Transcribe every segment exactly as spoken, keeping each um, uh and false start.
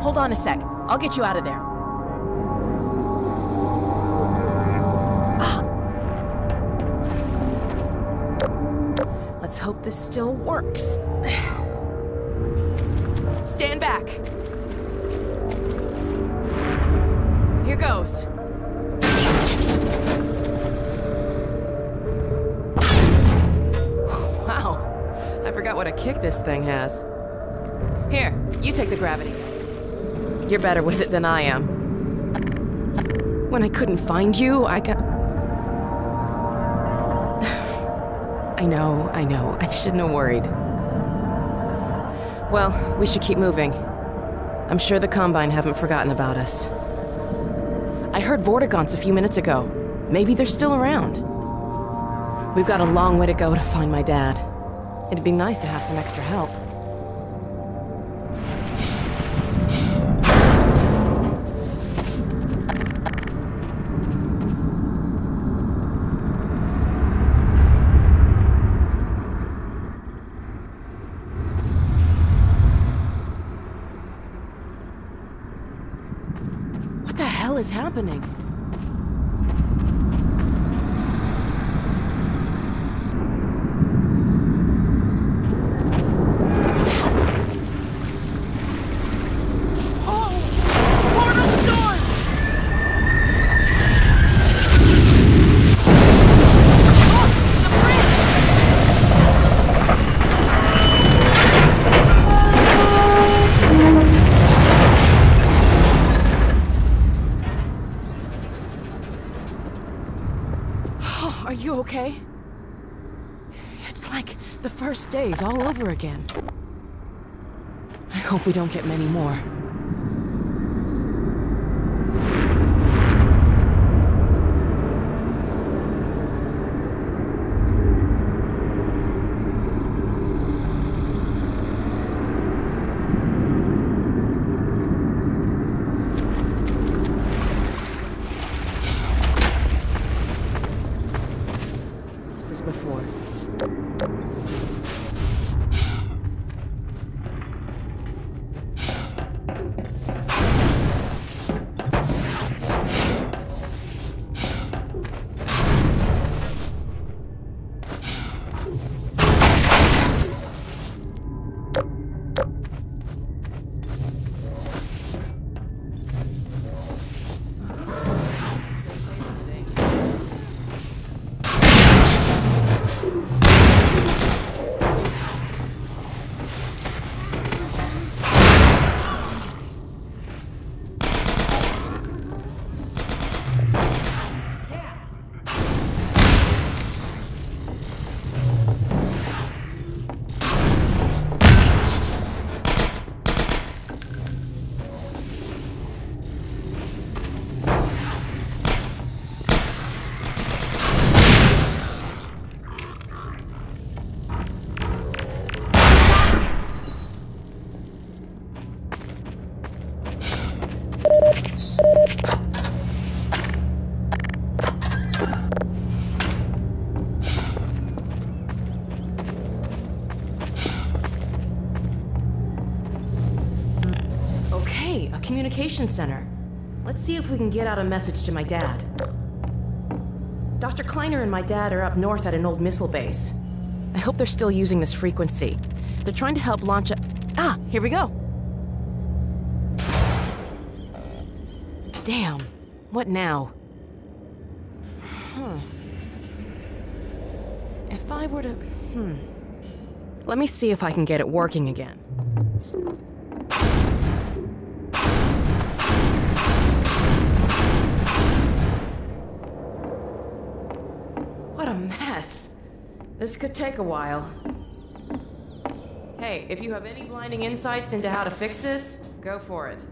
Hold on a sec. I'll get you out of there. Ah. Let's hope this still works. Stand back. Here goes. Wow. I forgot what a kick this thing has. Here, you take the gravity. You're better with it than I am. When I couldn't find you, I got... I know, I know. I shouldn't have worried. Well, we should keep moving. I'm sure the Combine haven't forgotten about us. I heard Vortigaunts a few minutes ago. Maybe they're still around. We've got a long way to go to find my dad. It'd be nice to have some extra help. Is happening. What's that? Oh! Portal storm! Look! The bridge! Are you okay? It's like the first days all over again. I hope we don't get many more. Before. Okay, a communication center. Let's see if we can get out a message to my dad. Doctor Kleiner and my dad are up north at an old missile base. I hope they're still using this frequency. They're trying to help launch a... Ah, here we go. Damn. What now? Huh. If I were to... Hmm. Let me see if I can get it working again. What a mess. This could take a while. Hey, if you have any blinding insights into how to fix this, go for it.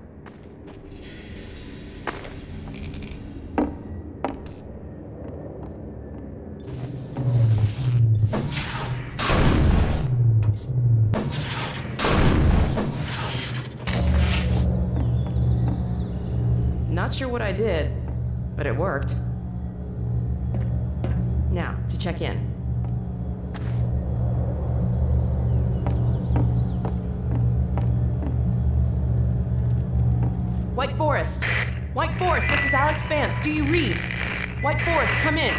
Not sure what I did, but it worked. Now, to check in. White Forest. White Forest, this is Alyx Vance. Do you read? White Forest, come in.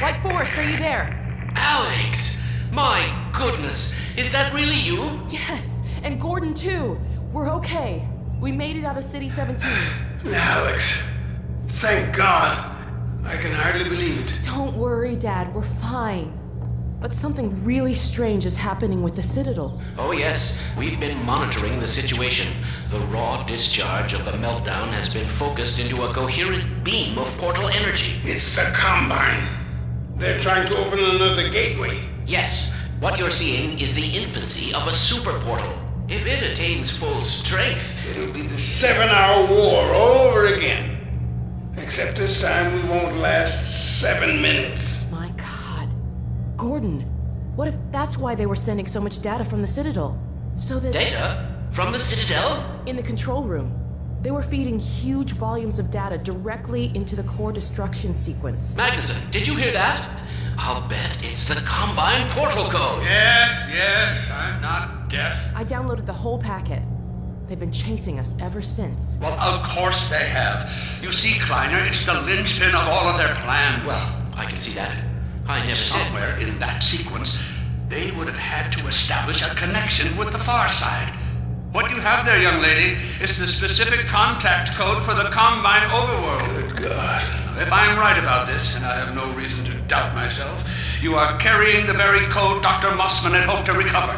White Forest, are you there? Alyx! My goodness! Is that really you? Yes, and Gordon too. We're okay. We made it out of City seventeen. Alyx, thank God. I can hardly believe it. Don't worry, Dad. We're fine. But something really strange is happening with the Citadel. Oh yes, we've been monitoring the situation. The raw discharge of the meltdown has been focused into a coherent beam of portal energy. It's the Combine. They're trying to open another gateway. Yes, what you're seeing is the infancy of a super portal. If it attains full strength, it'll be the seven-hour war all over again. Except this time we won't last seven minutes. My God. Gordon, what if that's why they were sending so much data from the Citadel? So that... Data? From the Citadel? In the control room. They were feeding huge volumes of data directly into the core destruction sequence. Magnusson, did you hear that? I'll bet it's the Combine portal code. Yes, yes, I'm not deaf. I downloaded the whole packet. They've been chasing us ever since. Well, of course they have. You see, Kleiner, it's the linchpin of all of their plans. Well, I can see that. I never Somewhere said. in that sequence, they would have had to establish a connection with the far side. What you have there, young lady, is the specific contact code for the Combine overworld. Good God. If I'm right about this, and I have no reason to doubt myself, you are carrying the very code Doctor Mossman had hoped to recover.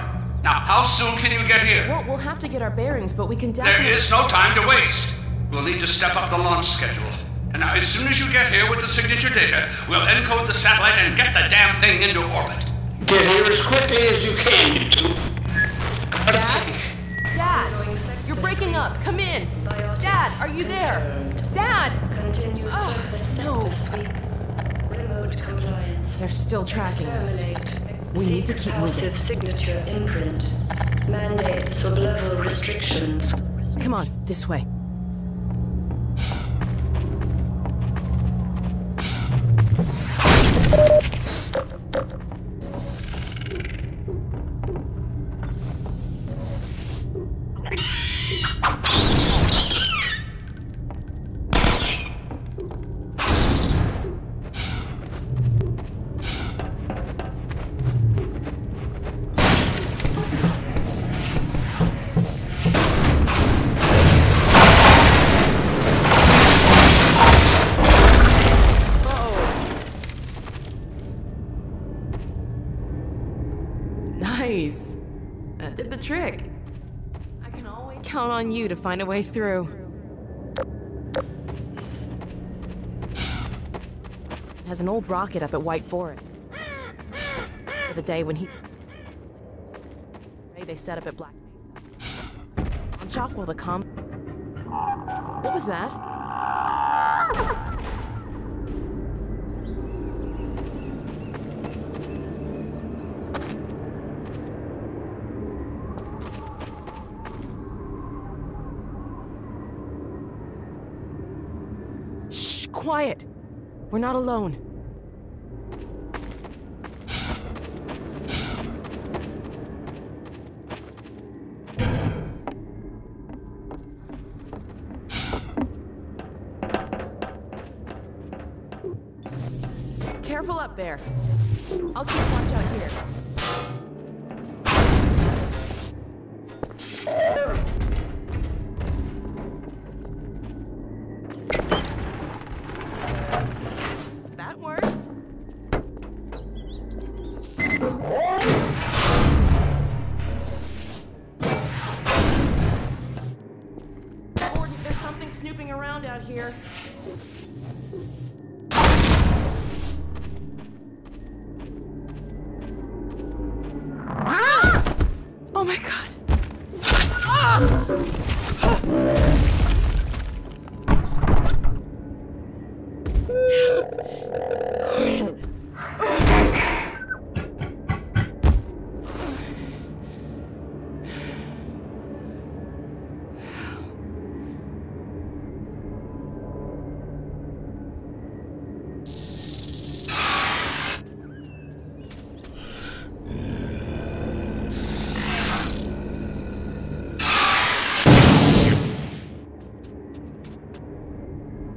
Now, how soon can you get here? Well, we'll have to get our bearings, but we can definitely... There is no time to waste. We'll need to step up the launch schedule. And now, as soon as you get here with the signature data, we'll encode the satellite and get the damn thing into orbit. Get here as quickly as you can, you two. Dad? Dad! You're breaking up. Come in. Dad, are you there? Dad! Oh, no. They're still tracking us. We need to keep moving. Signature imprint. Mandate sub-level restrictions. Come on, this way. On you to find a way through. Has an old rocket up at White Forest. For the day when he... They set up at Black Mesa. On Choff will the com... What was that? Quiet. We're not alone. Careful up there. I'll keep watch out here.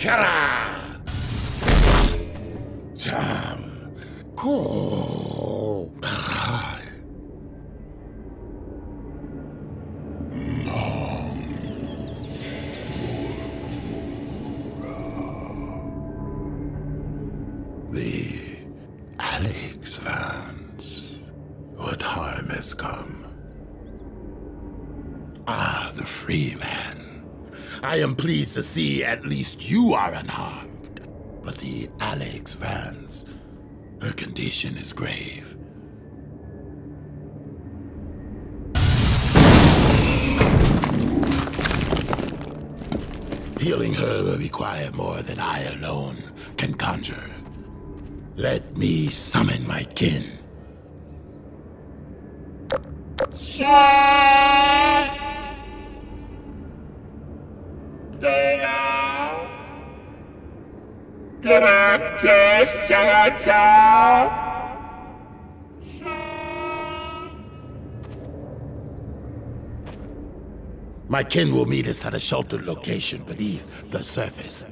Karan! Tam! Go! The Alyx Vance. Your time has come. Ah, the free man. I am pleased to see at least you are unharmed. But the Alyx Vance, her condition is grave. Healing her will require more than I alone can conjure. Let me summon my kin. Shut! Dana! Dana, just Dana, Dana! Shut! My kin will meet us at a sheltered location beneath the surface.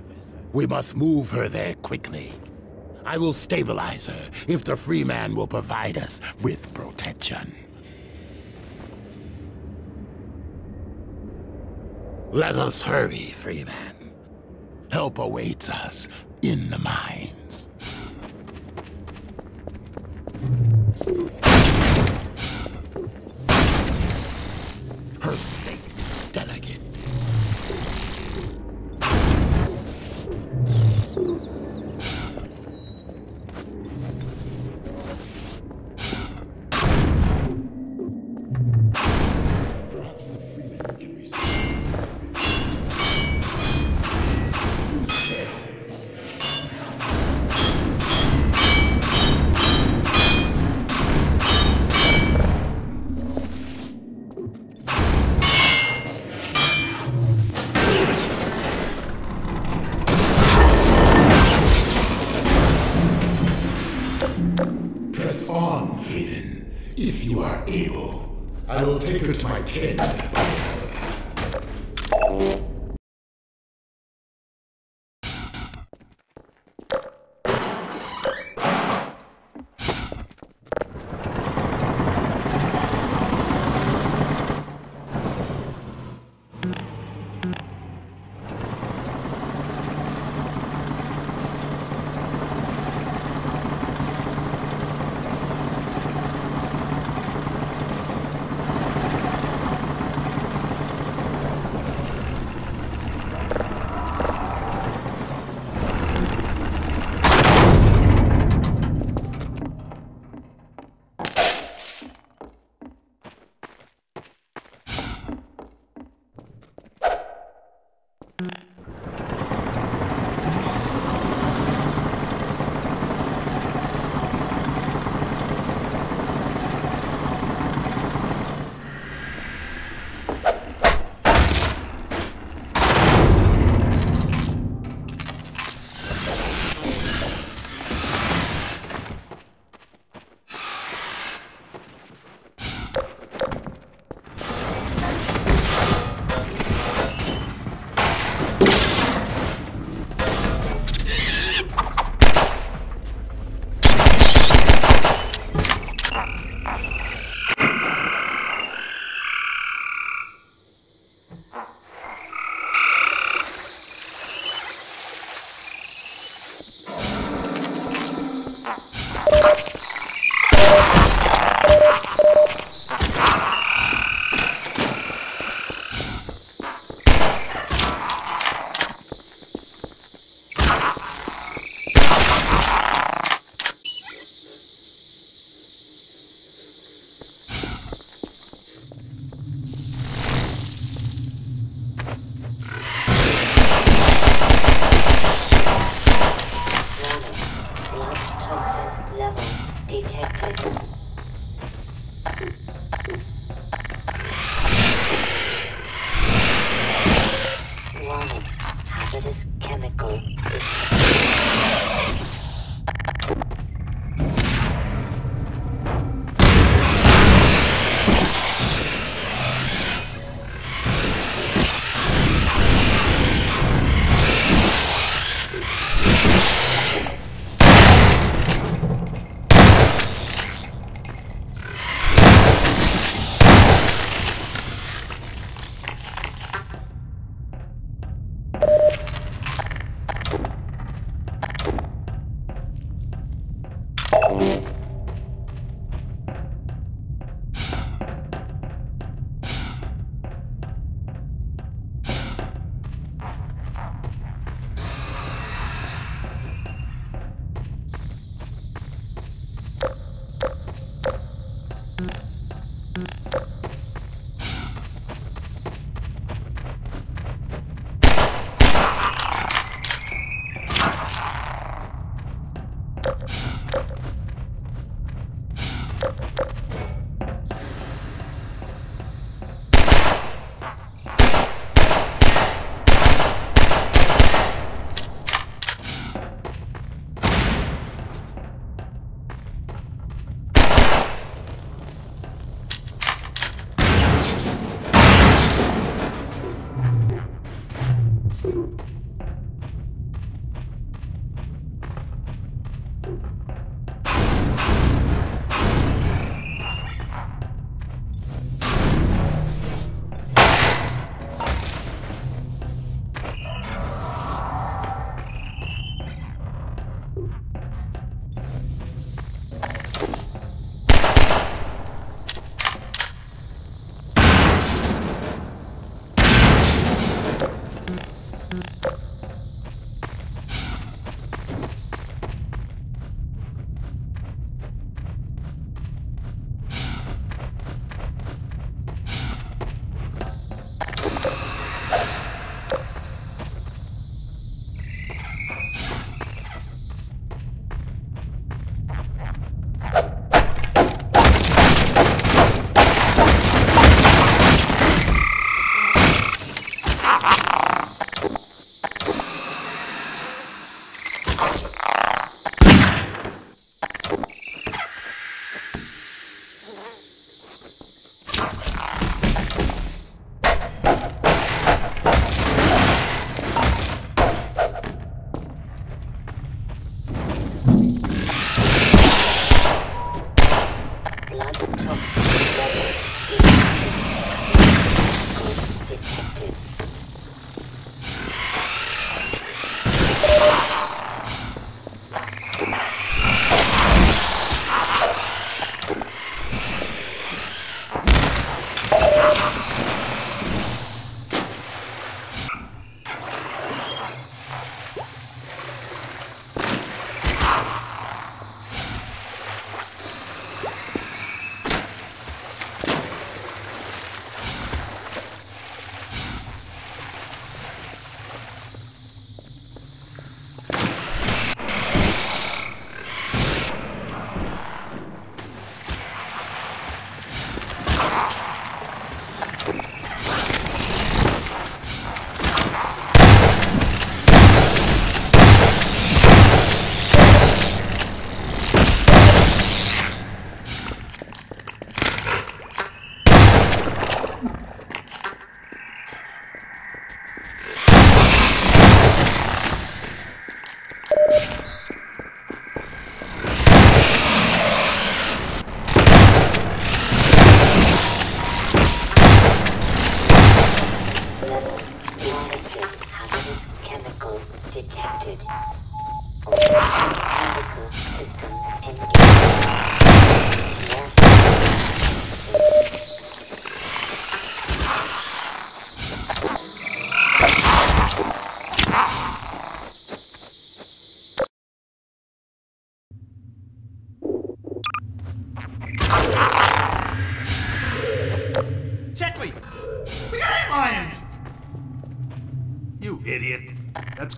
We must move her there quickly. I will stabilize her if the free man will provide us with protection. Let us hurry, free man. Help awaits us in the mines. Her state is delicate.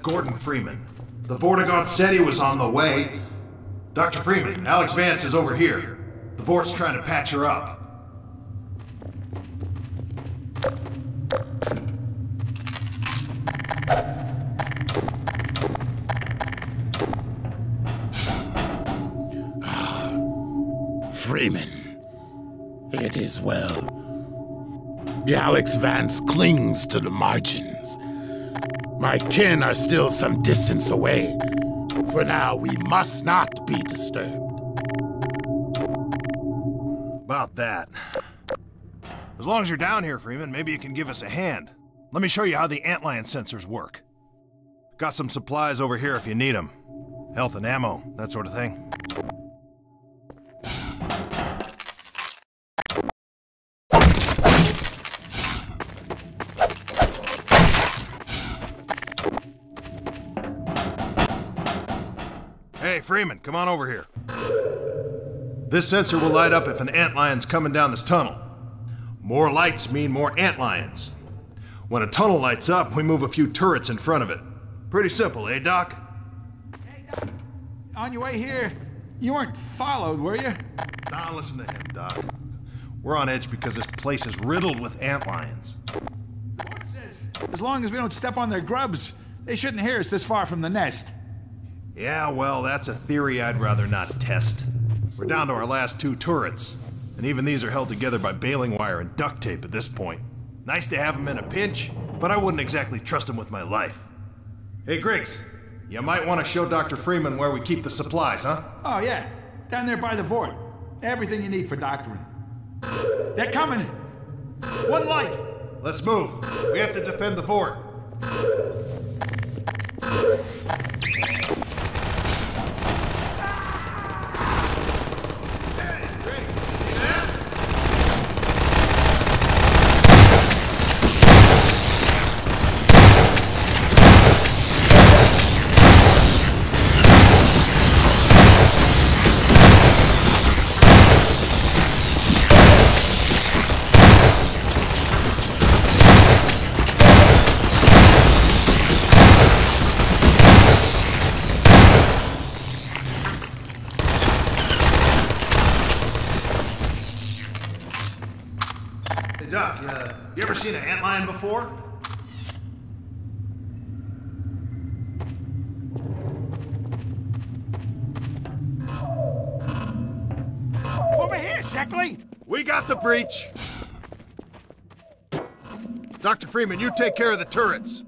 Gordon Freeman. The Vortigaunts said he was on the way. Doctor Freeman, Alyx Vance is over here. The Vort's trying to patch her up. Freeman. It is well. The Alyx Vance clings to the margins. My kin are still some distance away. For now, we must not be disturbed. About that. As long as you're down here, Freeman, maybe you can give us a hand. Let me show you how the antlion sensors work. Got some supplies over here if you need them. Health and ammo, that sort of thing. Hey, Freeman, come on over here. This sensor will light up if an antlion's coming down this tunnel. More lights mean more antlions. When a tunnel lights up, we move a few turrets in front of it. Pretty simple, eh, Doc? Hey, Doc. On your way here, you weren't followed, were you? Nah, listen to him, Doc. We're on edge because this place is riddled with antlions. The board says, as long as we don't step on their grubs, they shouldn't hear us this far from the nest. Yeah, well, that's a theory I'd rather not test. We're down to our last two turrets, and even these are held together by baling wire and duct tape at this point. Nice to have them in a pinch, but I wouldn't exactly trust them with my life. Hey, Griggs, you might want to show Doctor Freeman where we keep the supplies, huh? Oh, yeah. Down there by the Vort. Everything you need for doctoring. They're coming! One light! Let's move. We have to defend the Vort. Seen an antlion before? Over here, Shackley! We got the breach. Doctor Freeman, you take care of the turrets.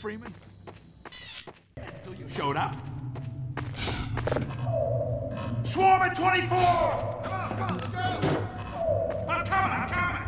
Freeman, until you showed up. Swarm at twenty-four! Come on, come on, let's go! I'm coming, I'm coming!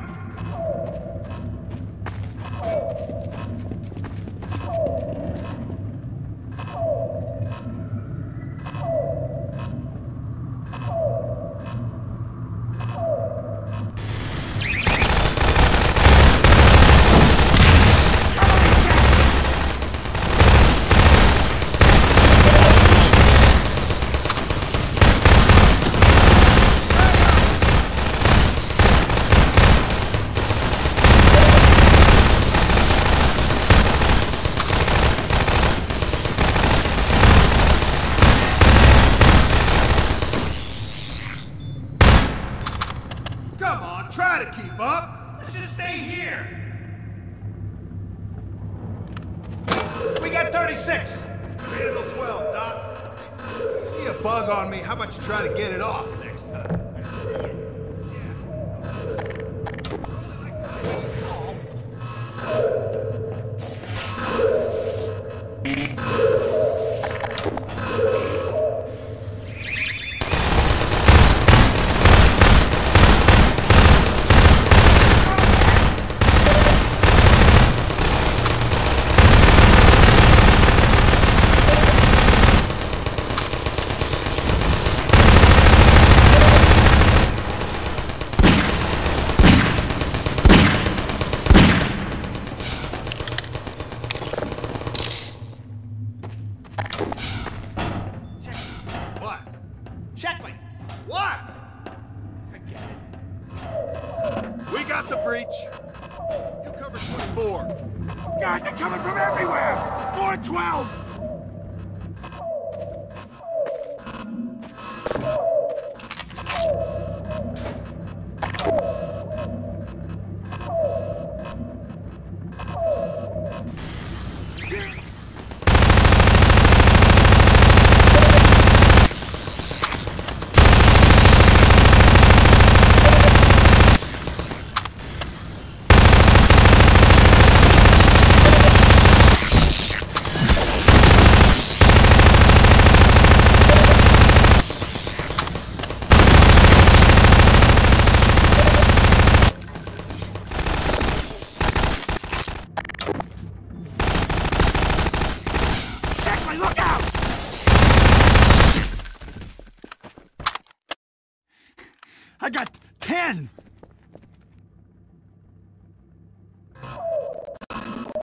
I got ten!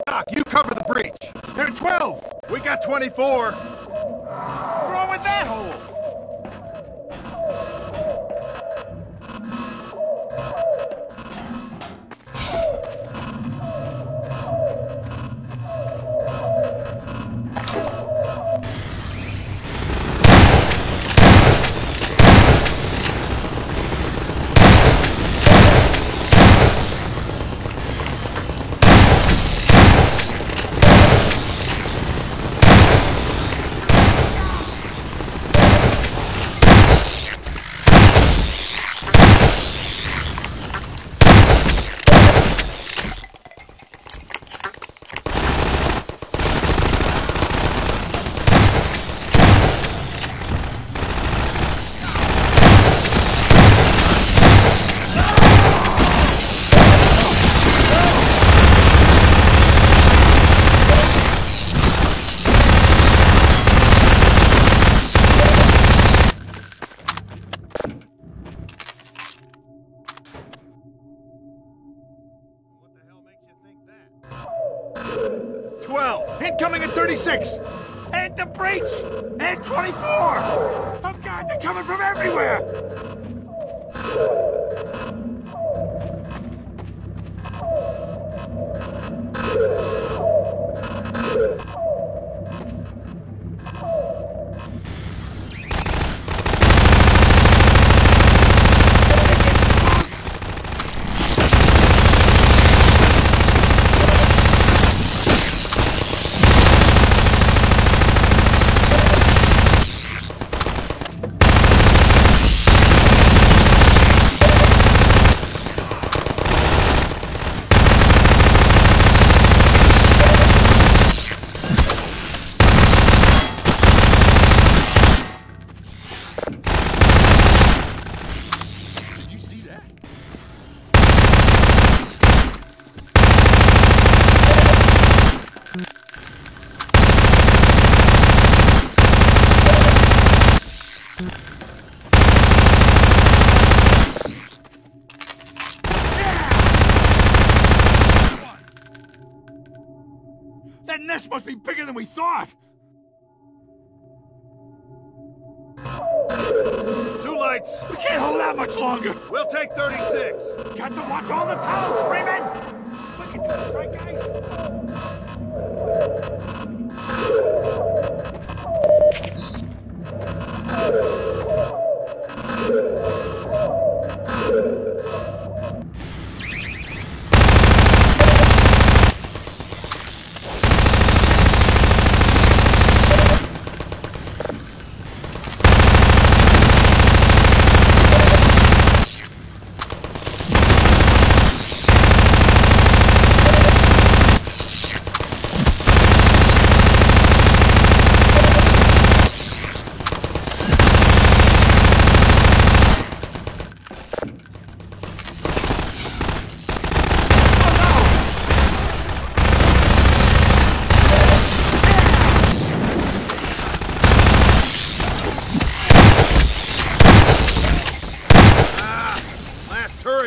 Doc, you cover the breach. There are twelve! We got twenty-four! What's wrong with that hole? Six, and the breach, and twenty-four! Oh God, they're coming from everywhere!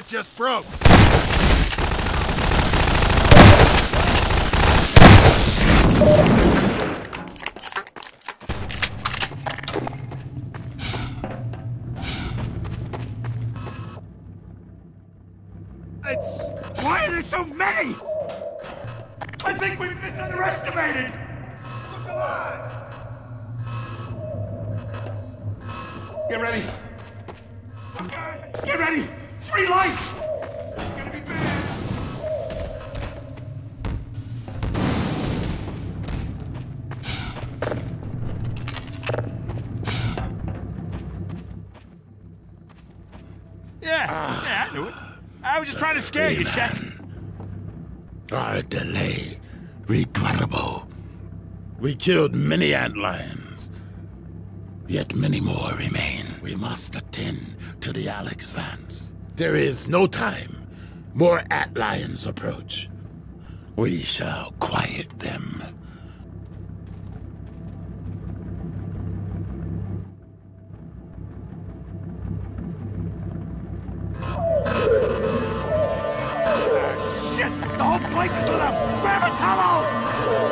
Just broke. It's... Why are there so many? I think we've misunderestimated. Look alive. Get ready. Okay. Get ready. Three lights! It's gonna be bad! Yeah, ah, yeah, I knew it. I was just trying to scare you, Shaq. Our delay, regrettable. We killed many antlions, yet many more remain. We must attend to the Alyx Vance. There is no time. More antlions approach. We shall quiet them. The whole place is lit up! Grab a towel!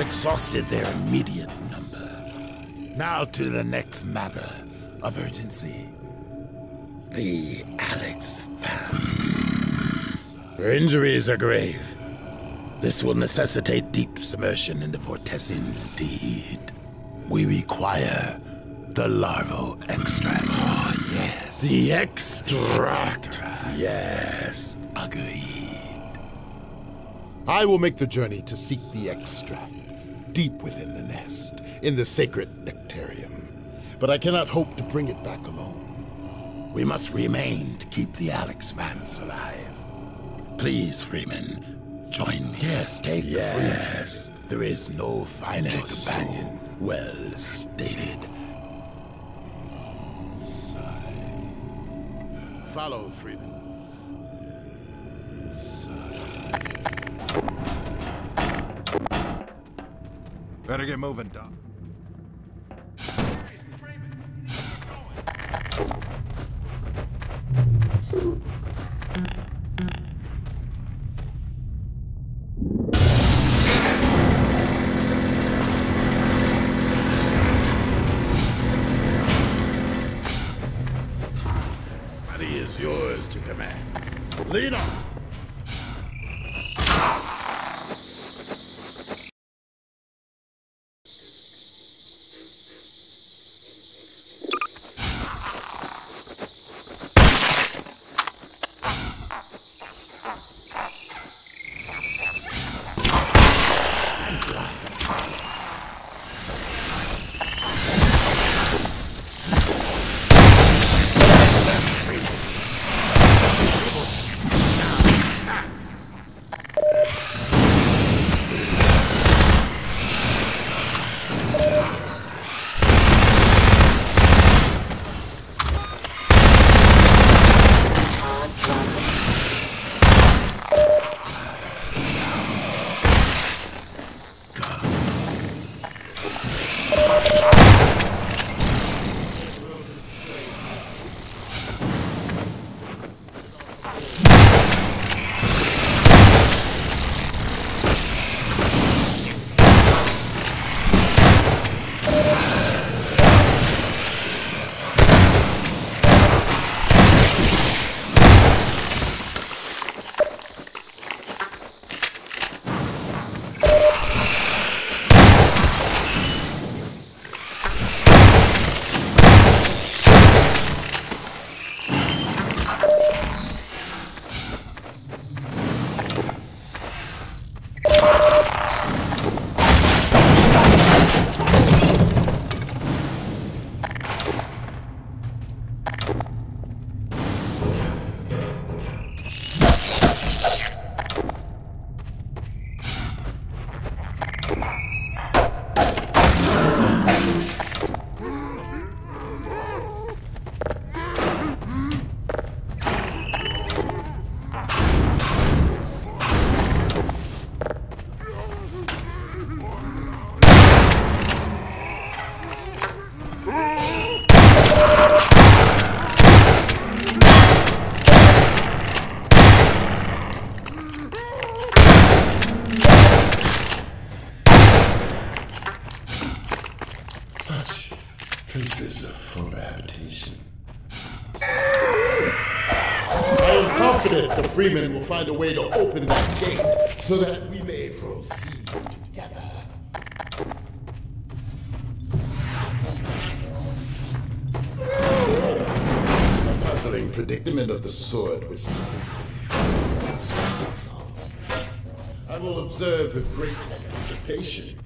Exhausted their immediate number. Now to the next matter of urgency. The Alyx Vance. Her injuries are grave. This will necessitate deep submersion into Vortessin seed. We require the larval extract. Oh, yes. The extract. extract. Yes. Agreed. I will make the journey to seek the extract. Deep within the nest, in the sacred nectarium. But I cannot hope to bring it back alone. We must remain to keep the Alyx Vance alive. Please, Freeman, join me. Yes, take yes. Freeman. There is no finer Just companion. So well stated. Follow, Freeman. Better get moving, Doc. Where is the Freeman? Where's it going? Money is yours to command. Lead on! Places of full habitation. I am confident the Freeman will find a way to open that gate so that we may proceed together. A puzzling predicament of the sword which nothing is found to solve. I will observe with great anticipation.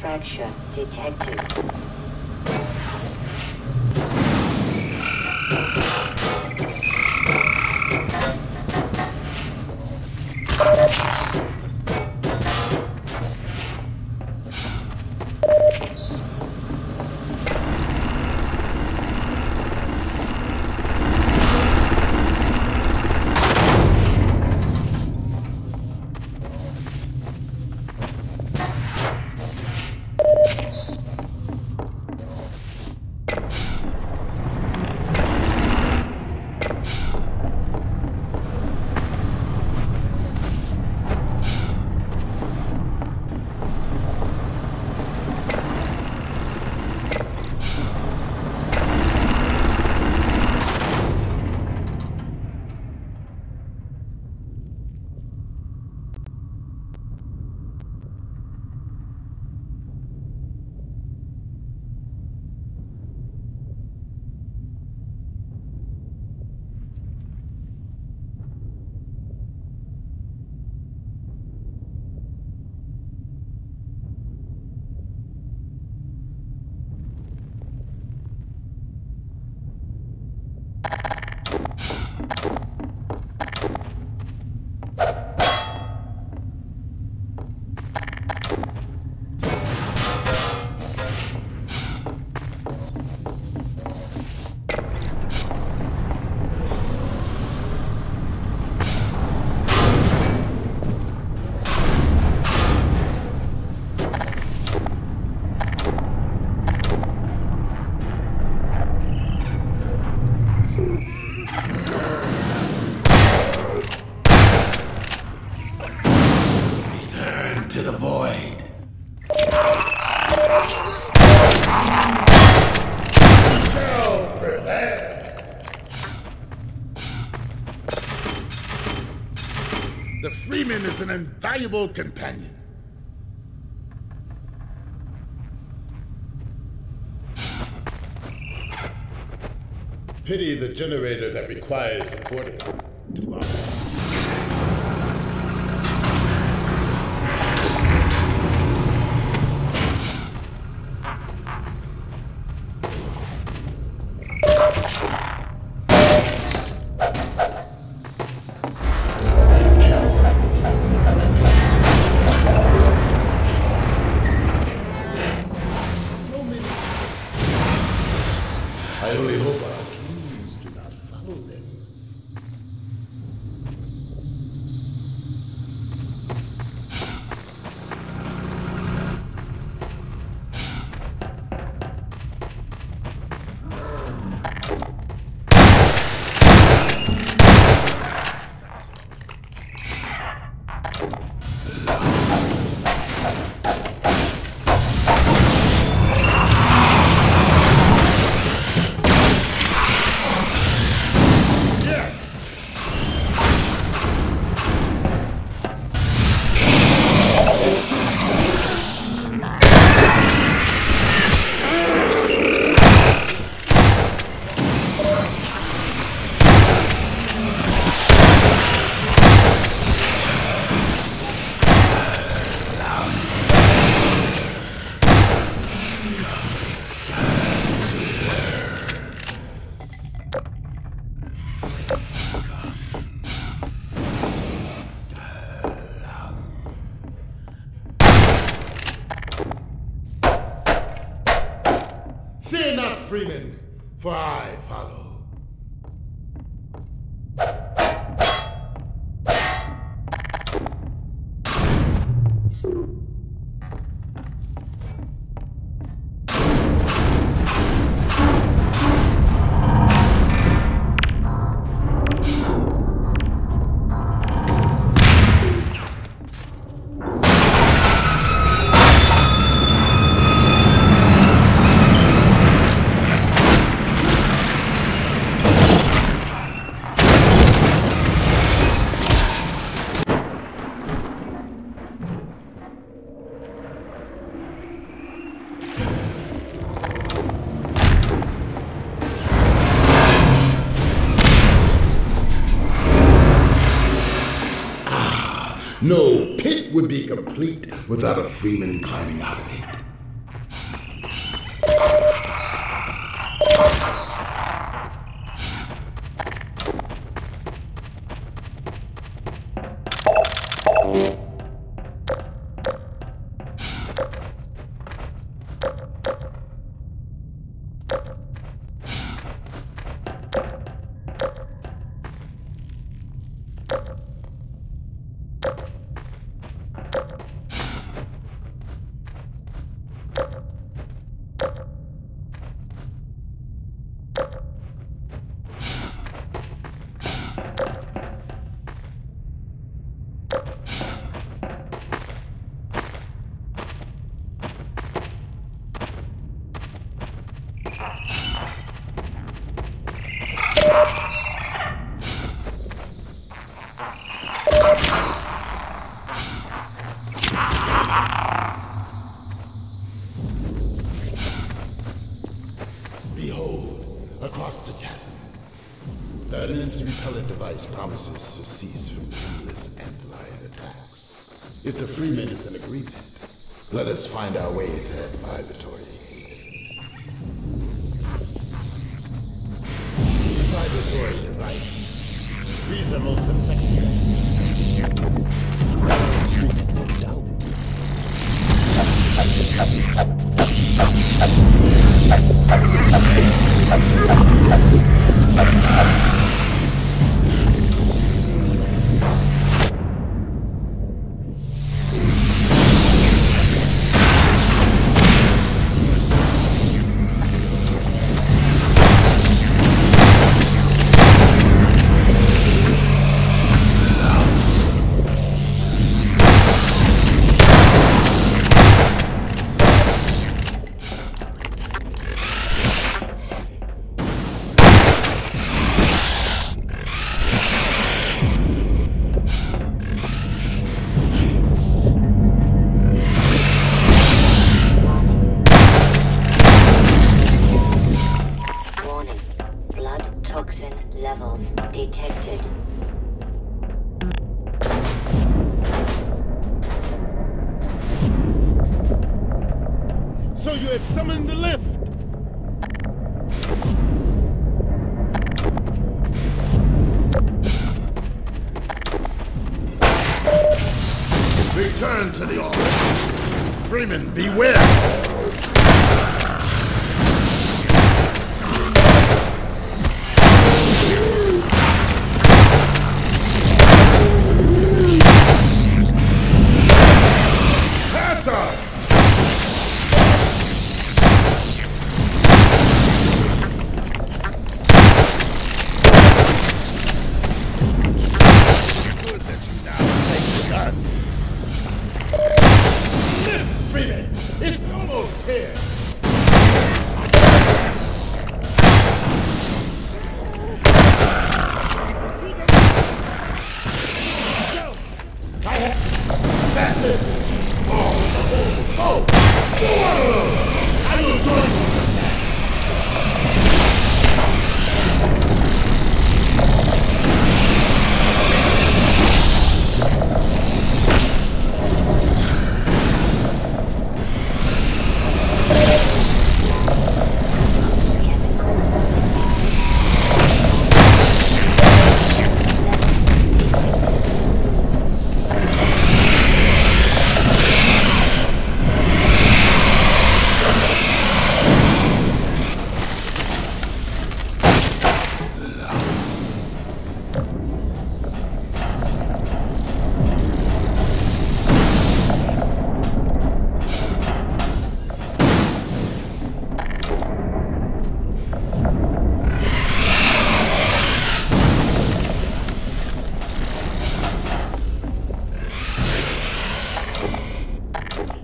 Fracture detected. An invaluable companion. Pity the generator that requires the Vortigaunts to operate. Freeman, for I follow. No pit would be complete without a Freeman climbing out of it. Across the chasm, the immense repellent device promises to cease from endless antlion attacks. If the Freeman is in agreement, let us find our way to that vibratory haven. The vibratory device. These are most effective. I'm toxin levels detected. So you have summoned the lift! Return to the office. Freeman, beware!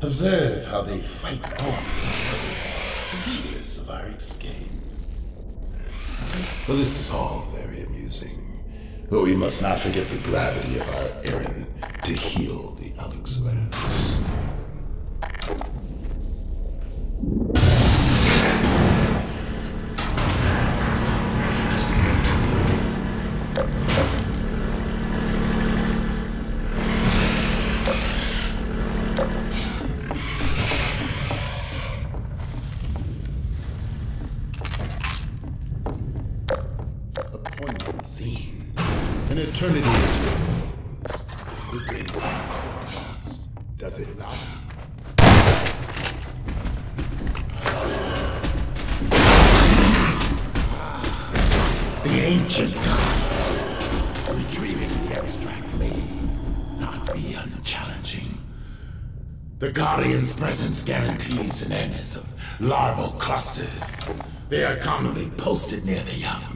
Observe how they fight on, heedless of our escape. Well, this is all very amusing, but we must not forget the gravity of our errand to heal the Alyx Vance. Presence guarantees an awareness of larval clusters. They are commonly posted near the young.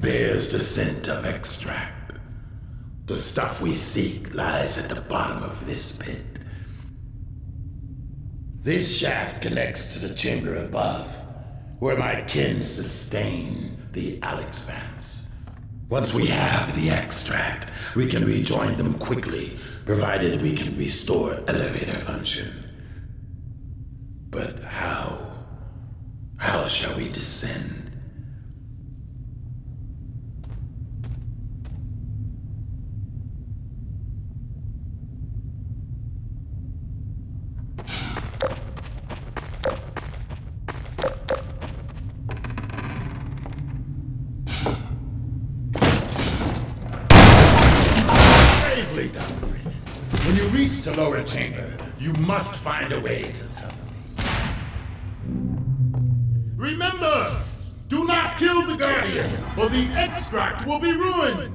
Bears the scent of extract. The stuff we seek lies at the bottom of this pit. This shaft connects to the chamber above, where my kin sustain the Alyx Vance. Once we have the extract, we can rejoin them quickly provided we can restore elevator function. But how? How shall we descend? Lower chamber, you must find a way to something. Remember, do not kill the Guardian, or the extract will be ruined.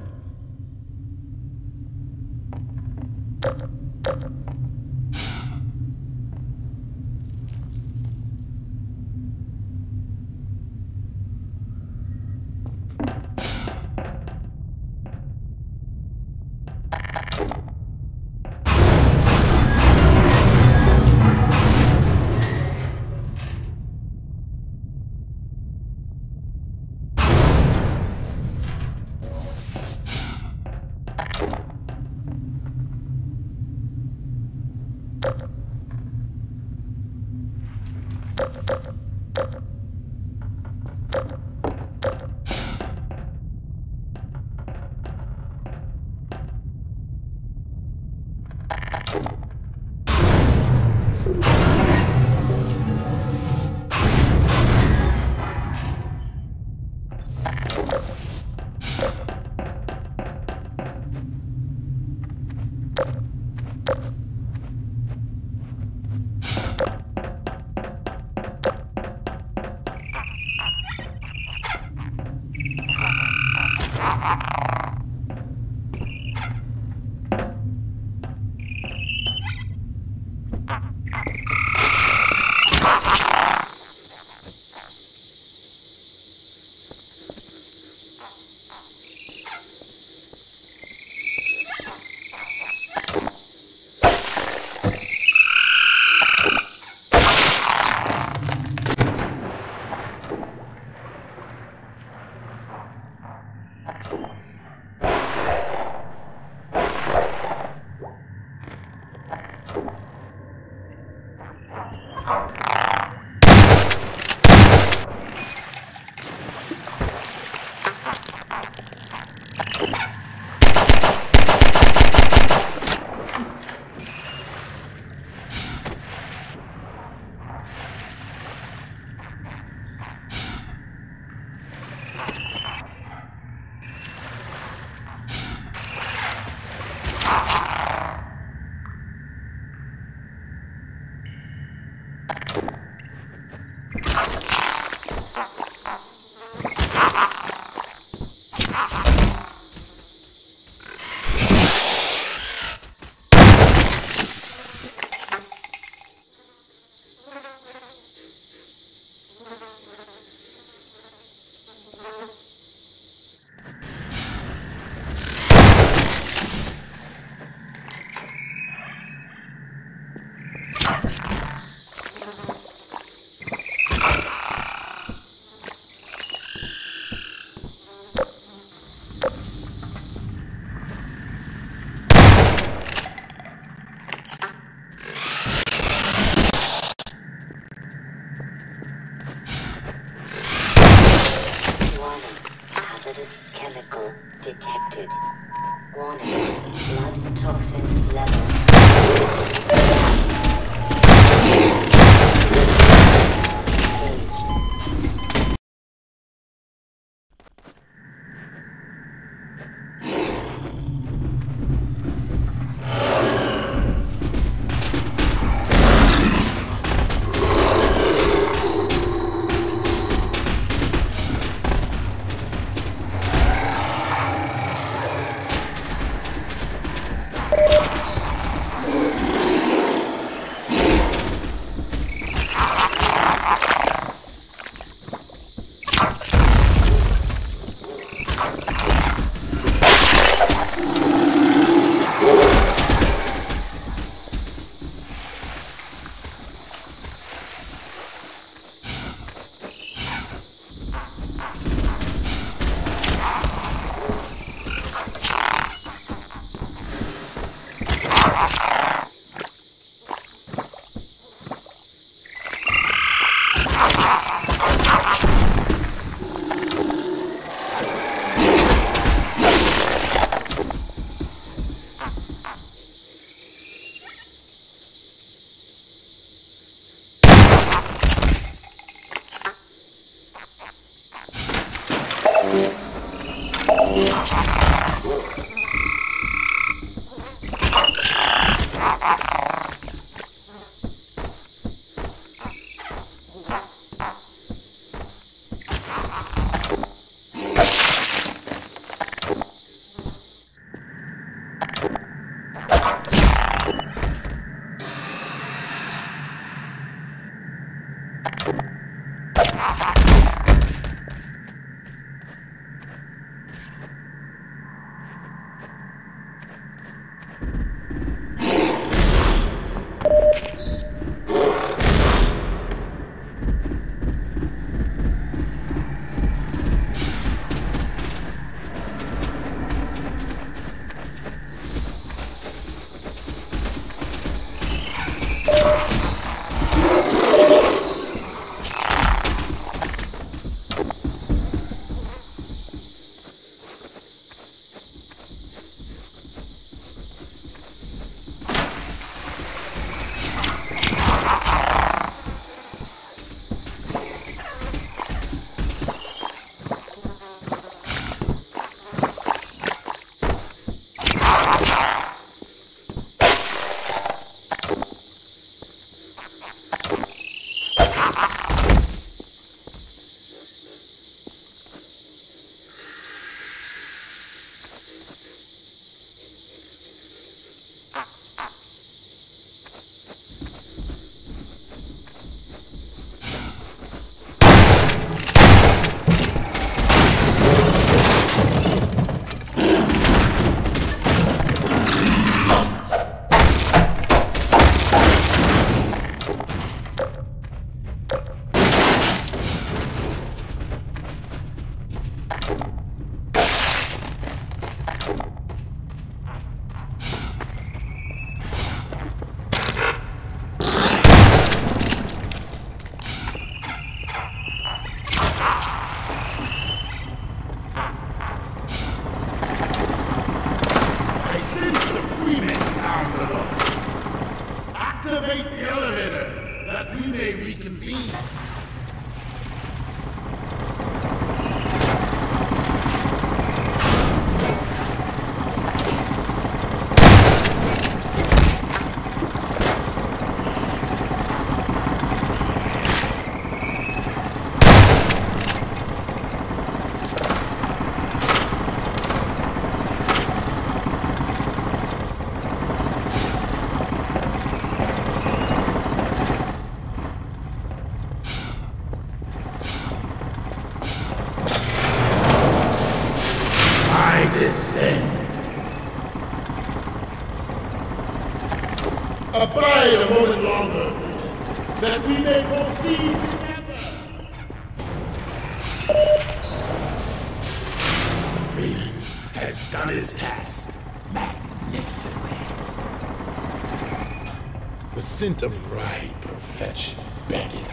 The scent of right perfection beckons.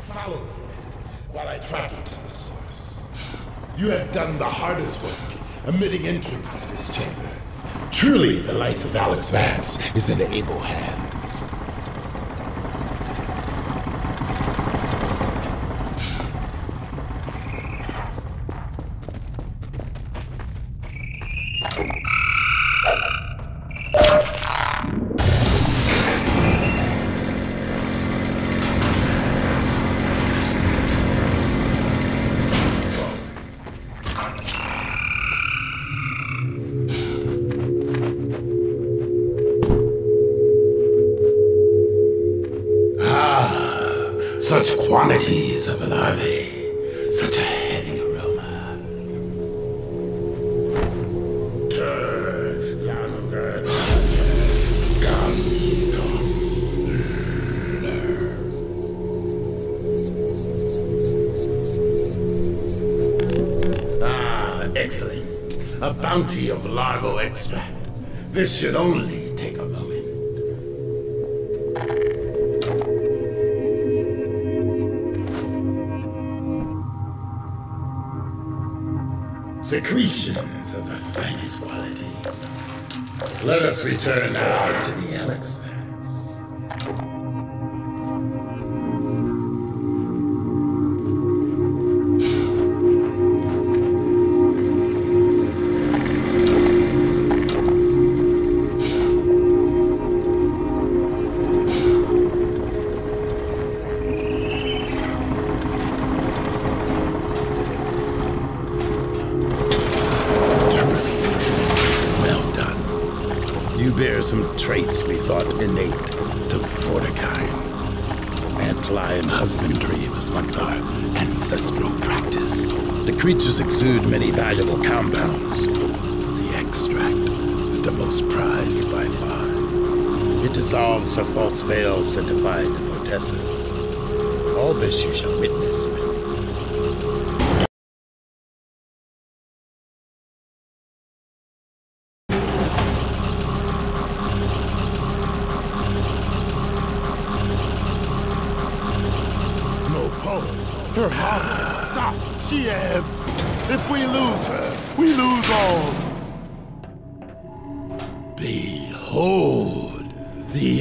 Follow me while I track you to the source. You have done the hardest work, admitting entrance to this chamber. Truly, the life of Alyx Vance is in able hands. Quantities of an army, such a heavy aroma. Ah, excellent. A bounty of larval extract. This should only take secretions of the finest quality. Let us return now to the Alyx Vance. Some traits we thought innate, the Vortigaunts. Antlion husbandry was once our ancestral practice. The creatures exude many valuable compounds. The extract is the most prized by far. It dissolves her false veils to divide the Vortessence. All this you shall witness when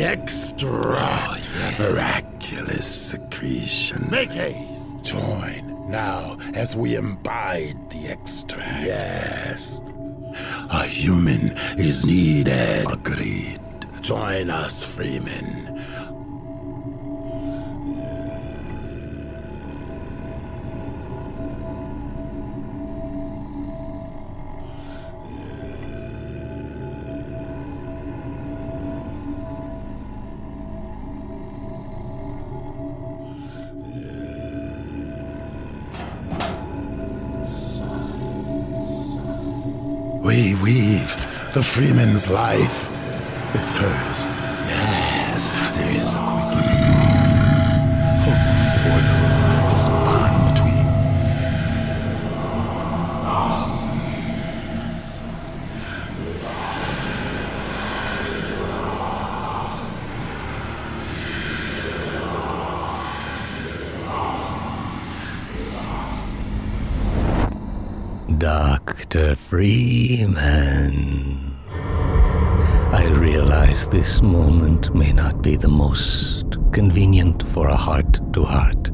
extract, oh, yes. Miraculous secretion. Make haste. Join now as we imbibe the extract. Yes. A human is needed. Agreed. Join us, Freeman. We weave the Freeman's life with hers. Yes, there is a quick hopeless portal, this bond between. Doctor Freeman, I realize this moment may not be the most convenient for a heart-to-heart,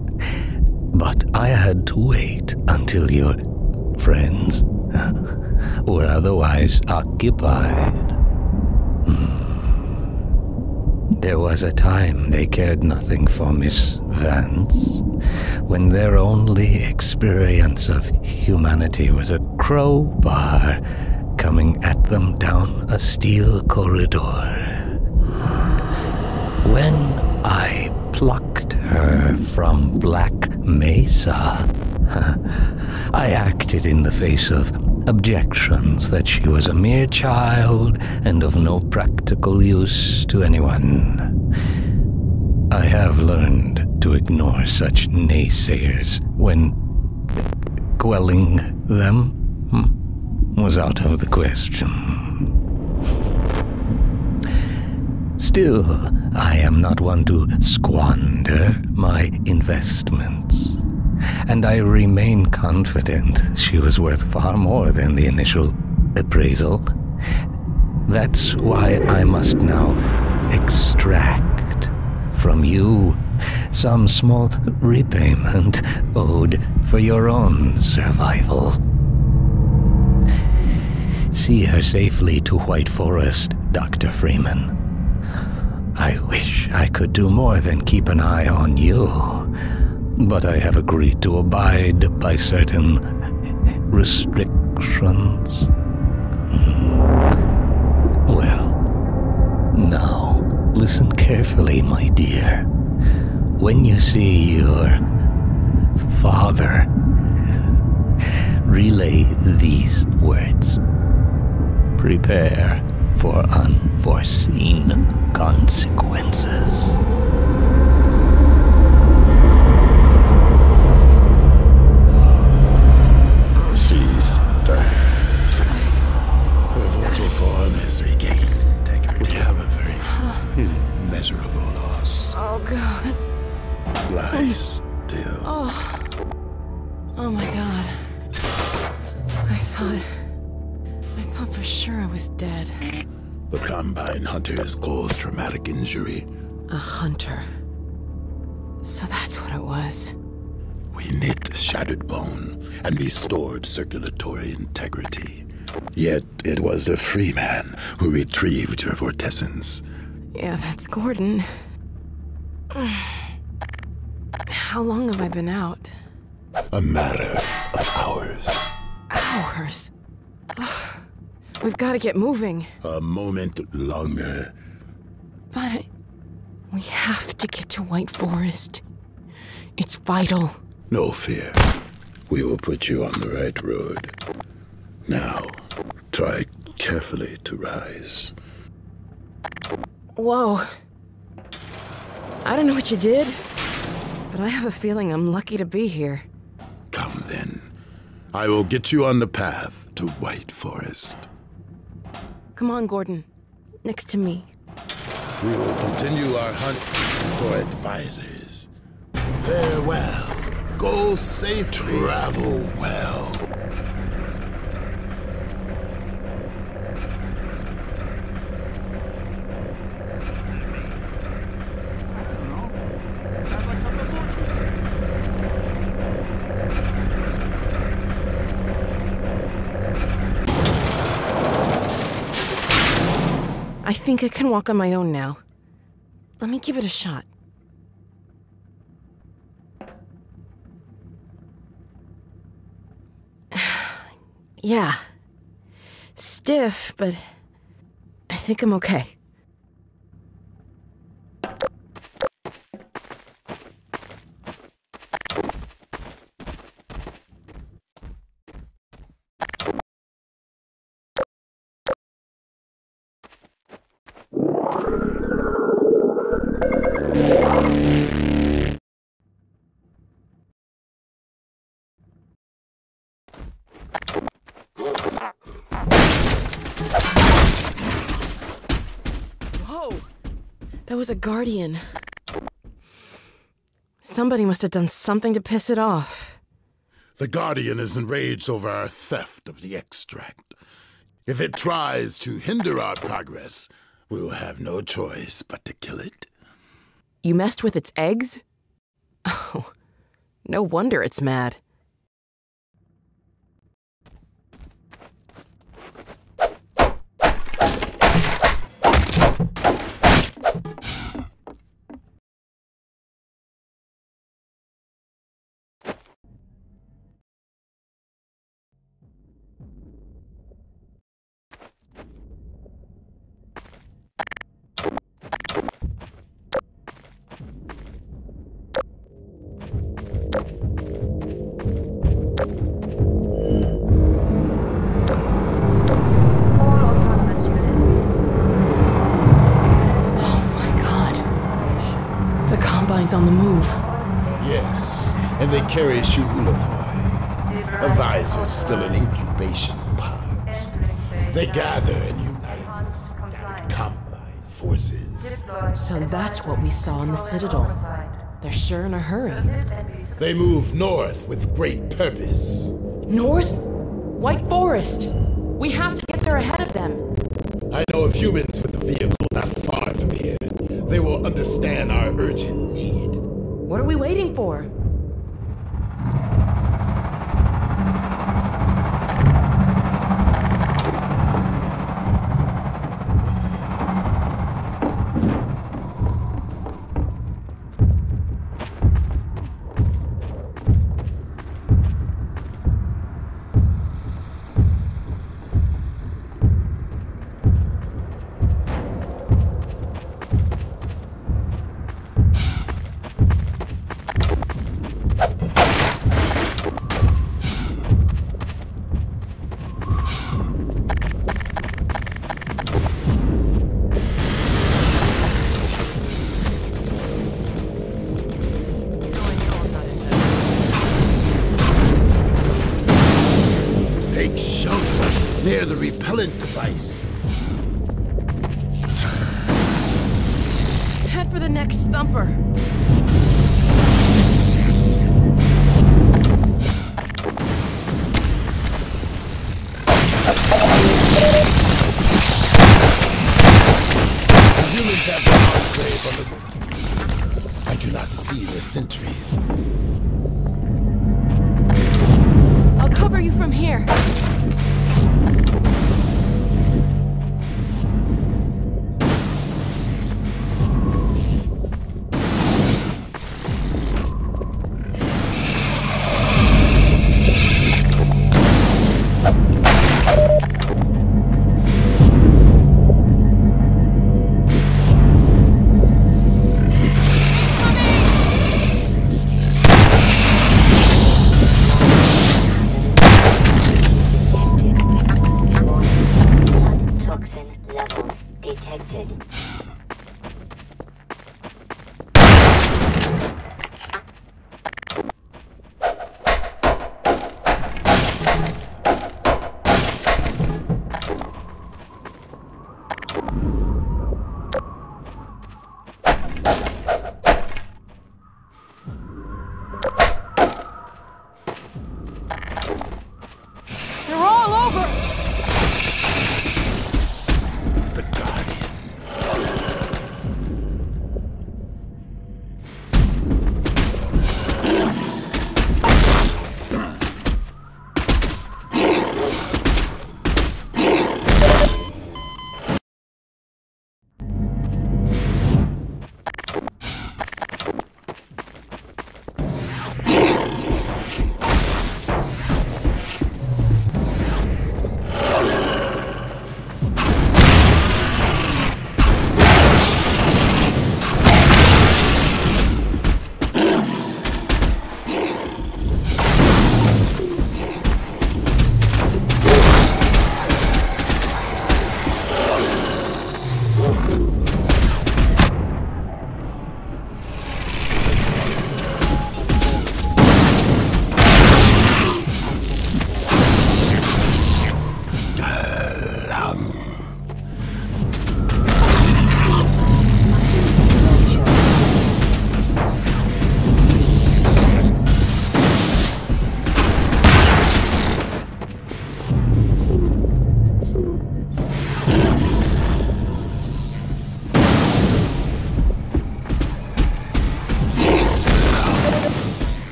but I had to wait until your friends were otherwise occupied. There was a time they cared nothing for Miss Vance, when their only experience of humanity was a crowbar coming at them down a steel corridor. When I plucked her from Black Mesa, I acted in the face of objections that she was a mere child and of no practical use to anyone. I have learned to ignore such naysayers when quelling them was out of the question. Still, I am not one to squander my investments. And I remain confident she was worth far more than the initial appraisal. That's why I must now extract from you some small repayment owed for your own survival. See her safely to White Forest, Doctor Freeman. I wish I could do more than keep an eye on you. But I have agreed to abide by certain restrictions. Well, now, listen carefully, my dear. When you see your father, relay these words. Prepare for unforeseen consequences. Is regained integrity. We have a very huh. measurable loss. Oh God! Lie still. Oh. Oh my God! I thought. thought... I thought for sure I was dead. The Combine hunters caused traumatic injury. A hunter. So that's what it was. We nicked shattered bone and restored circulatory integrity. Yet it was a free man who retrieved her Vortessence. Yeah, that's Gordon. How long have I been out? A matter of hours. Hours? Ugh. We've got to get moving. A moment longer. But I, we have to get to White Forest. It's vital. No fear. We will put you on the right road. Now, try carefully to rise. Whoa. I don't know what you did, but I have a feeling I'm lucky to be here. Come then. I will get you on the path to White Forest. Come on, Gordon. Next to me. We will continue our hunt for advisors. Farewell. Go safely. Travel well. I think I can walk on my own now. Let me give it a shot. Yeah. Stiff, but I think I'm okay. That was a guardian. Somebody must have done something to piss it off. The guardian is enraged over our theft of the extract. If it tries to hinder our progress, we will have no choice but to kill it. You messed with its eggs? Oh, no wonder it's mad. On the move. Yes, and they carry Shu'ulavoy, advisors still in incubation pods. They gather and unite the standard Combine forces. So that's what we saw in the Citadel. They're sure in a hurry. They move north with great purpose. North? White Forest! We have to get there ahead of them. I know of humans with a vehicle not far from here. They will understand our urgent need. What are we waiting for? Device. Head for the next thumper. Sentries have the enclave on the... I do not see the sentries. I'll cover you from here.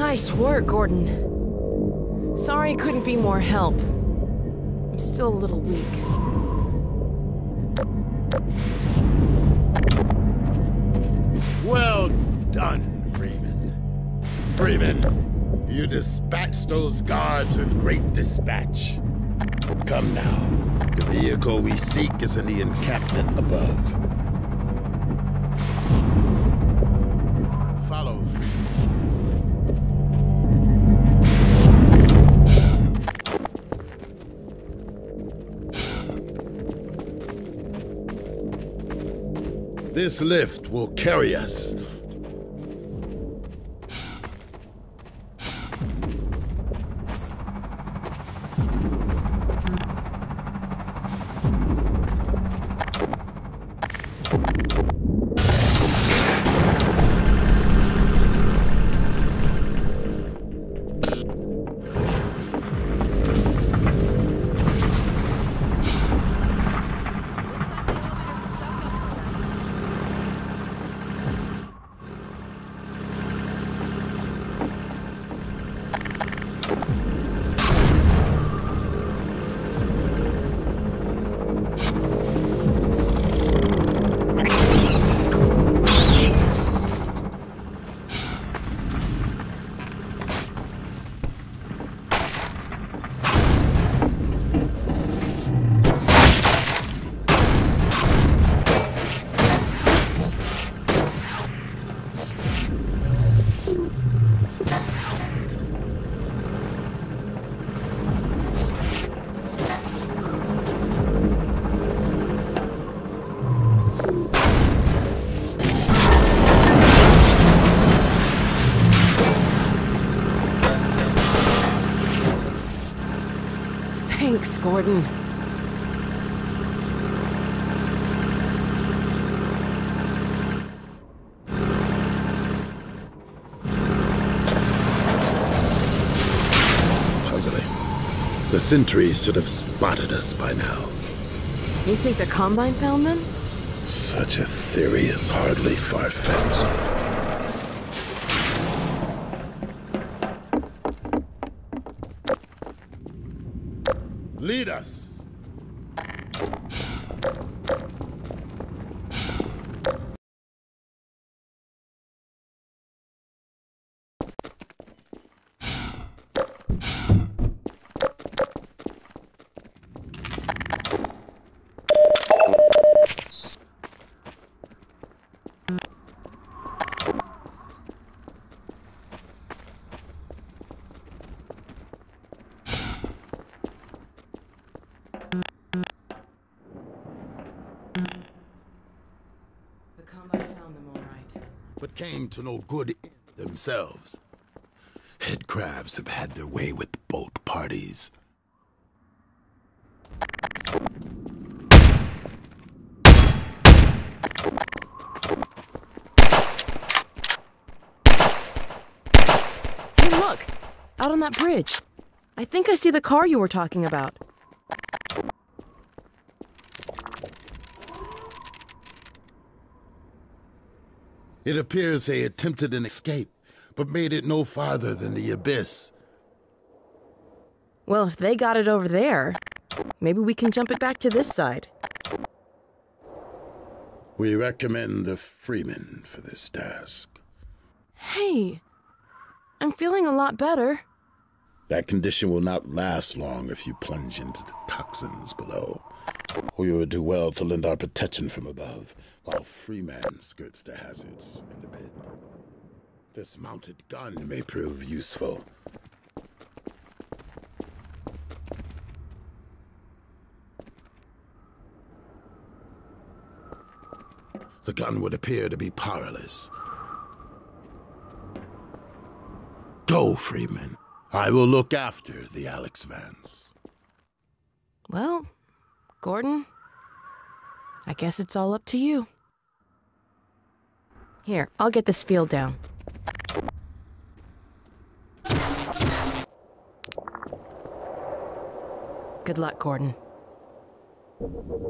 Nice work, Gordon. Sorry I couldn't be more help. I'm still a little weak. Well done, Freeman. Freeman, you dispatched those guards with great dispatch. Come now. The vehicle we seek is in the encampment above. This lift will carry us. Gordon. Puzzling. The sentries should have spotted us by now. You think the Combine found them? Such a theory is hardly far-fetched. Lead us. To no good themselves. Head crabs have had their way with both parties. Hey, look! Out on that bridge. I think I see the car you were talking about. It appears they attempted an escape, but made it no farther than the abyss. Well, if they got it over there, maybe we can jump it back to this side. We recommend the Freeman for this task. Hey, I'm feeling a lot better. That condition will not last long if you plunge into the toxins below. We would do well to lend our protection from above, while Freeman skirts the hazards in the pit. This mounted gun may prove useful. The gun would appear to be powerless. Go, Freeman. I will look after the Alyx Vance. Well... Gordon, I guess it's all up to you. Here, I'll get this field down. Good luck, Gordon.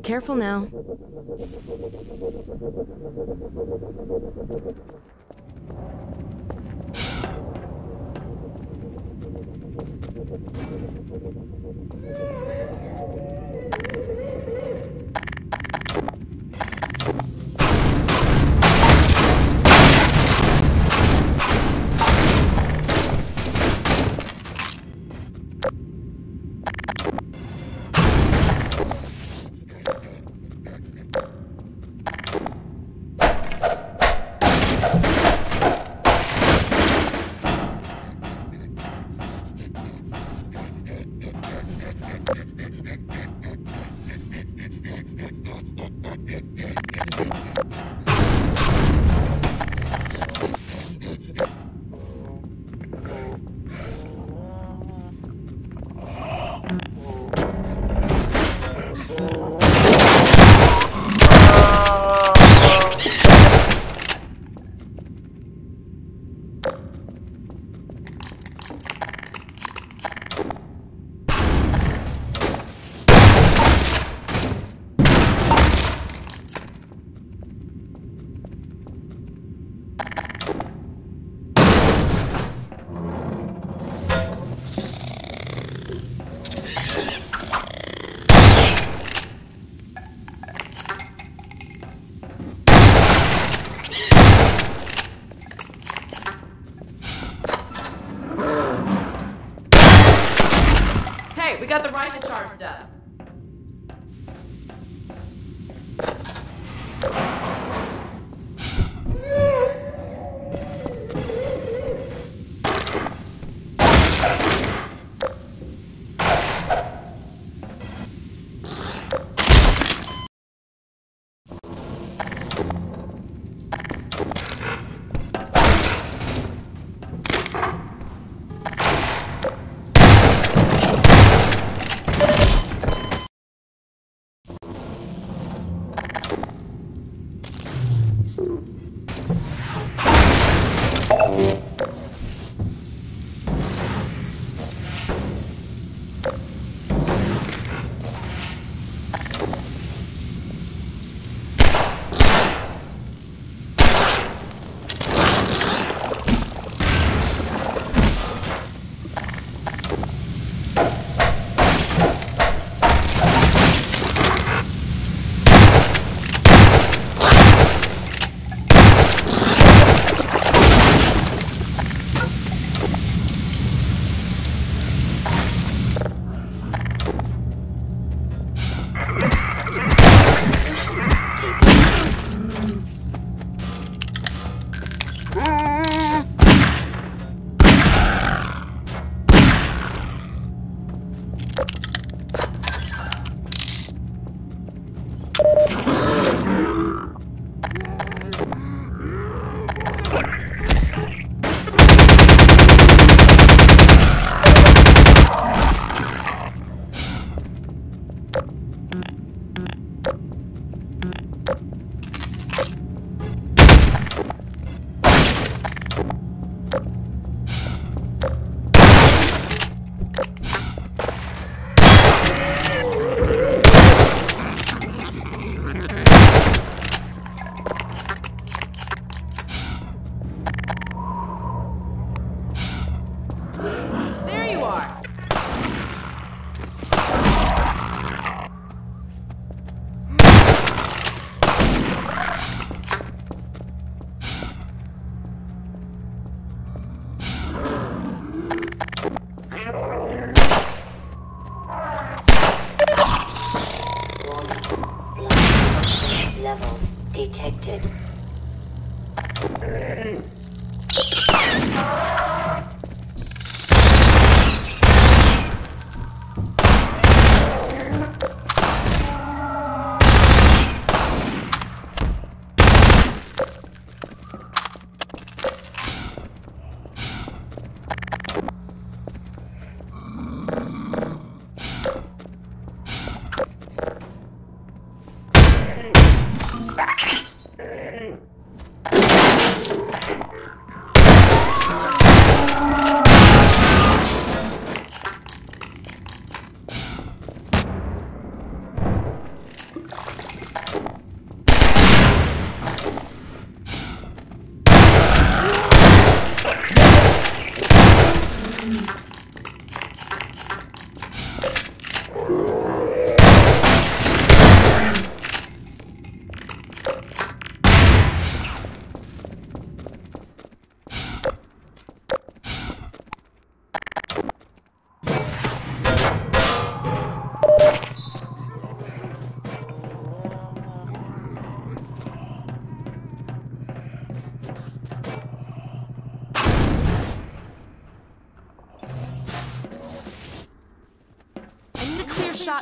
Careful now.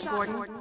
Shot, Gordon. Gordon.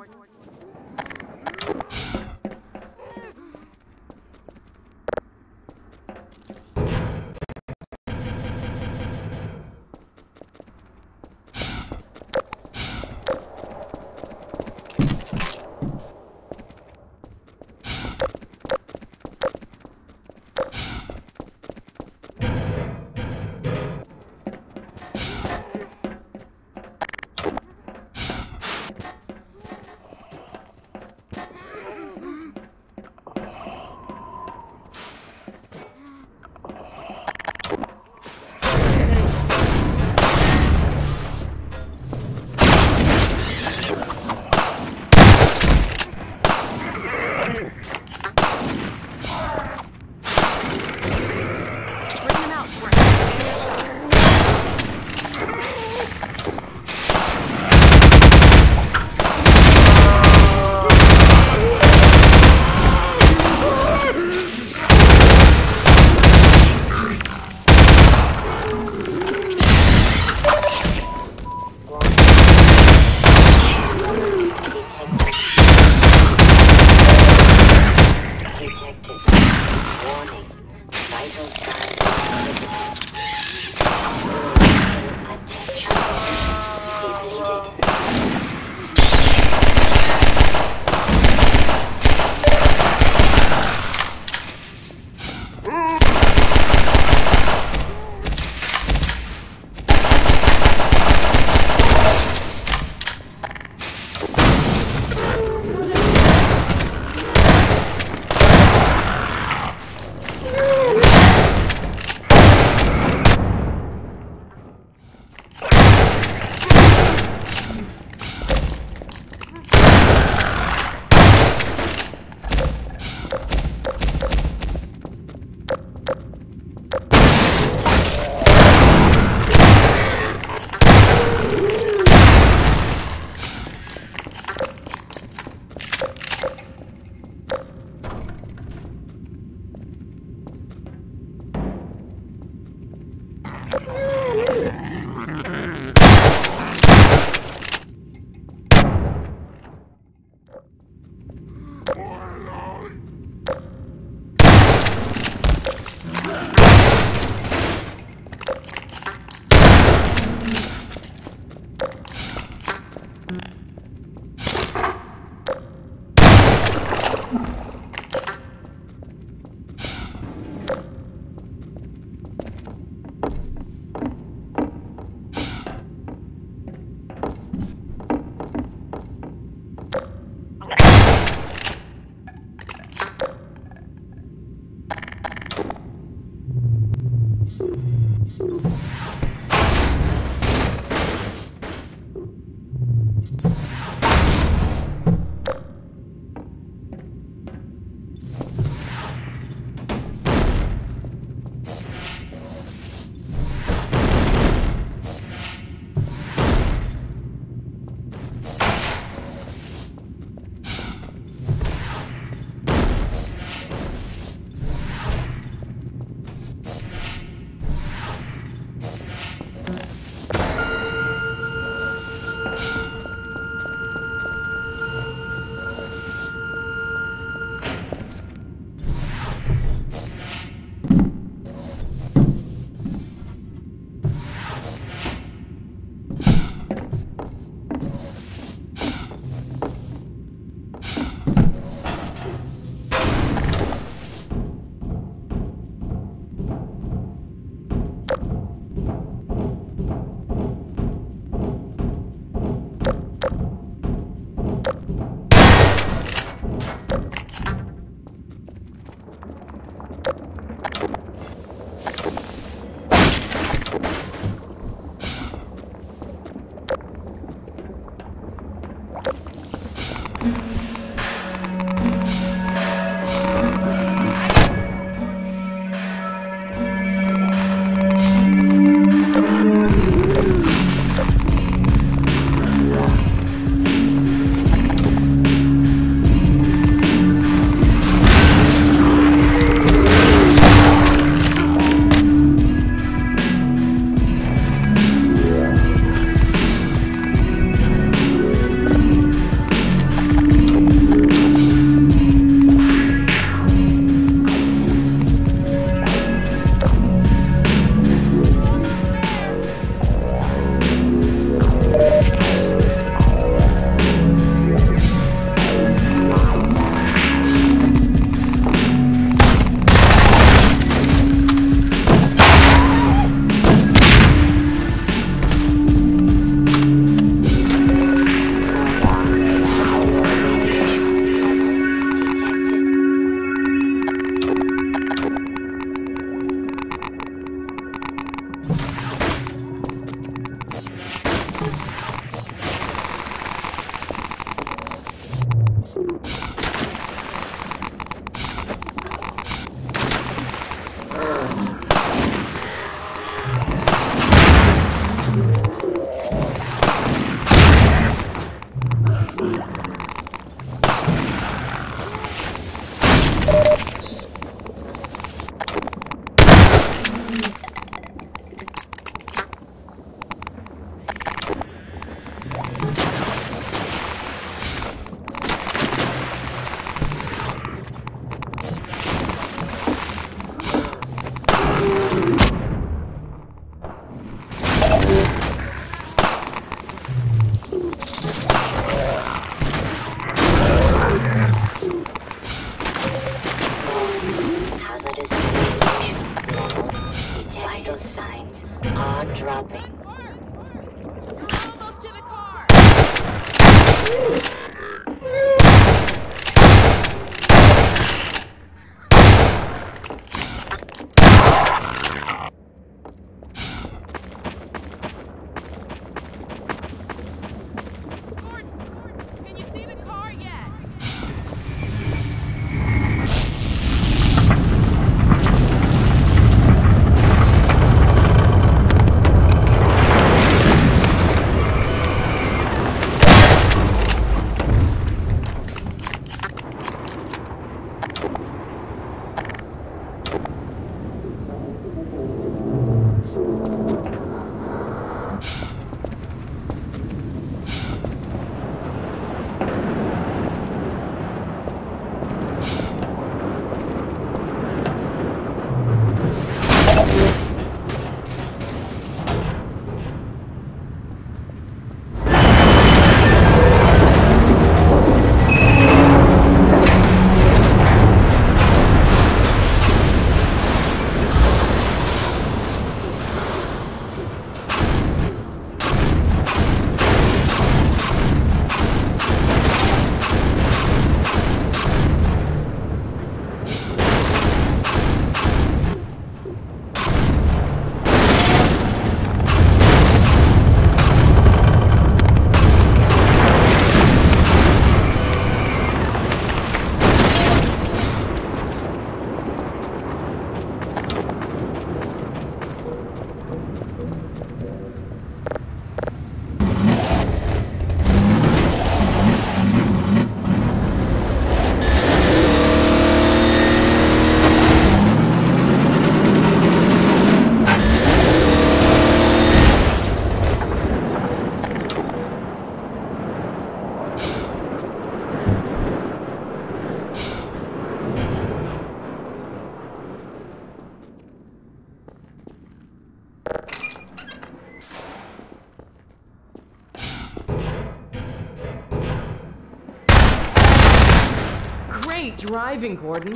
Great driving, Gordon.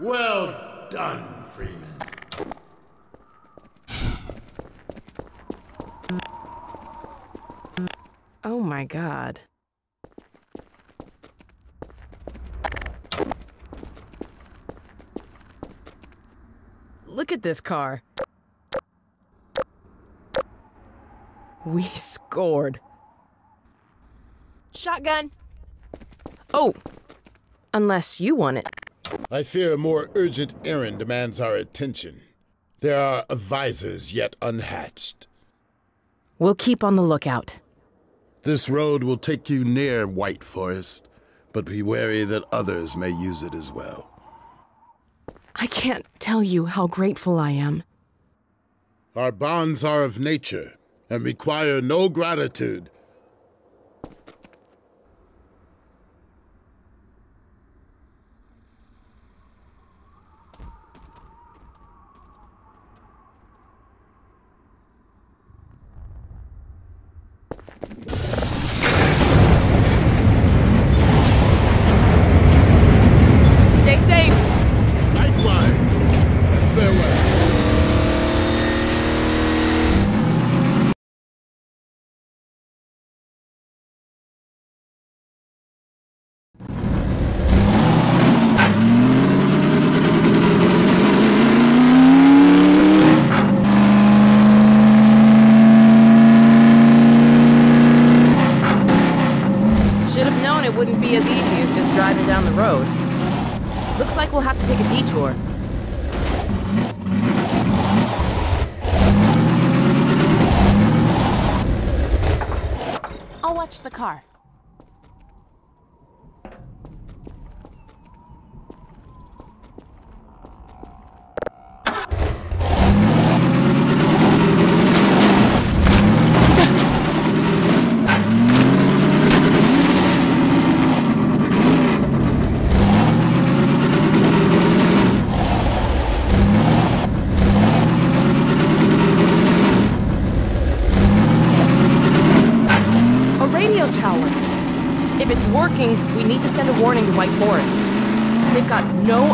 Well done, Freeman. Oh my God. Look at this car. We scored. Shotgun. Oh, unless you want it. I fear a more urgent errand demands our attention. There are visors yet unhatched. We'll keep on the lookout. This road will take you near White Forest, but be wary that others may use it as well. I can't tell you how grateful I am. Our bonds are of nature and require no gratitude.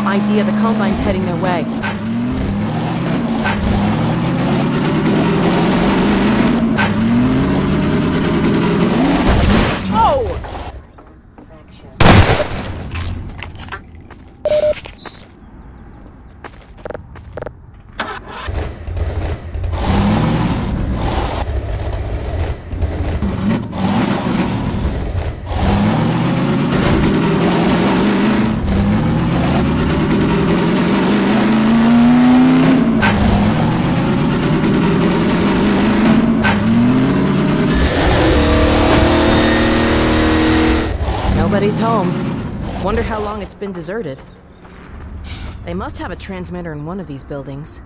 Idea the Combine's heading their way. Oh! Nobody's home. Wonder how long it's been deserted. They must have a transmitter in one of these buildings.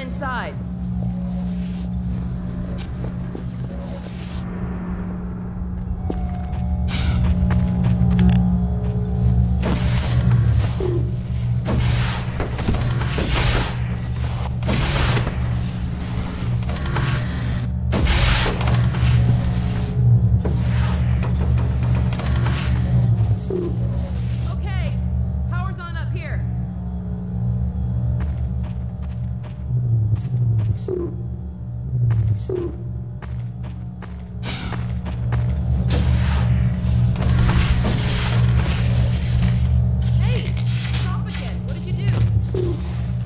Inside. Hey! Stop again! What did you do?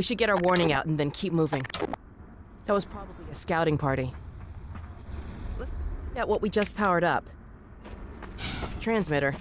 We should get our warning out and then keep moving. That was probably a scouting party. Let's look at what we just powered up. Transmitter.